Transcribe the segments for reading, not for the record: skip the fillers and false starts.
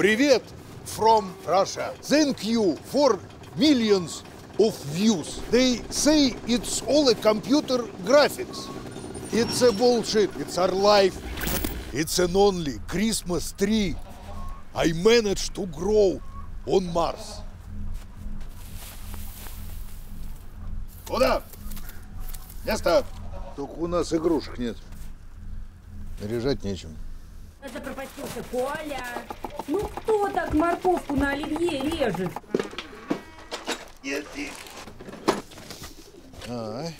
Привет from Russia. Thank you for millions of views. They say it's all a computer graphics. It's a bullshit. It's our life. It's an only Christmas tree. I managed to grow on Mars. Куда? Место. Только у нас игрушек нет. Наряжать нечем. Это пропустился Коля. Ну кто так морковку на оливье режет? Нет, нет. Ай.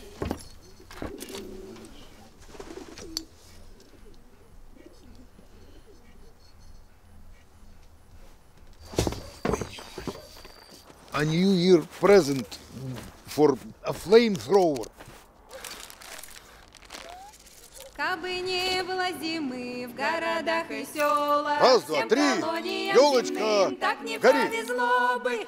A New Year present for a flamethrower. Кабы не было зимы в городах и селах. Раз, два, три. Елочка, так не повезло бы.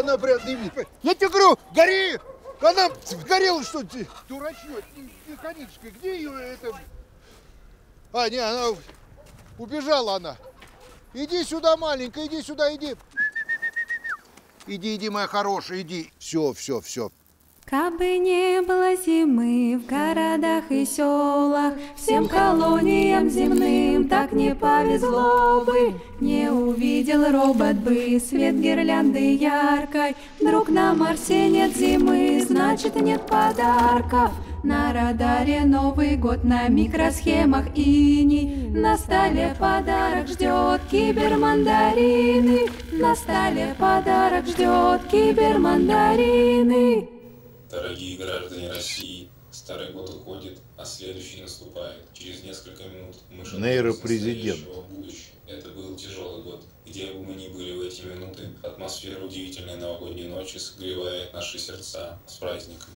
Она преодолеет. Я тебе говорю, гори! Она сгорела, что ты? Дурачок, механическая. Где ее это? А, не, она убежала она. Иди сюда, маленькая, иди сюда, иди. Иди, иди, моя хорошая, иди. Все, все, все. Кабы не было зимы в городах и селах, всем колониям земным так не повезло бы. Не увидел робот бы свет гирлянды яркой. Вдруг на Марсе нет зимы, значит нет подарков. На радаре Новый год, на микросхемах иней. На столе подарок ждет кибермандарины. На столе подарок ждет кибермандарины. Дорогие граждане России, старый год уходит, а следующий наступает. Через несколько минут мы шагаем к настоящему будущему. Это был тяжелый год. Где бы мы ни были в эти минуты, атмосфера удивительной новогодней ночи согревает наши сердца. С праздником!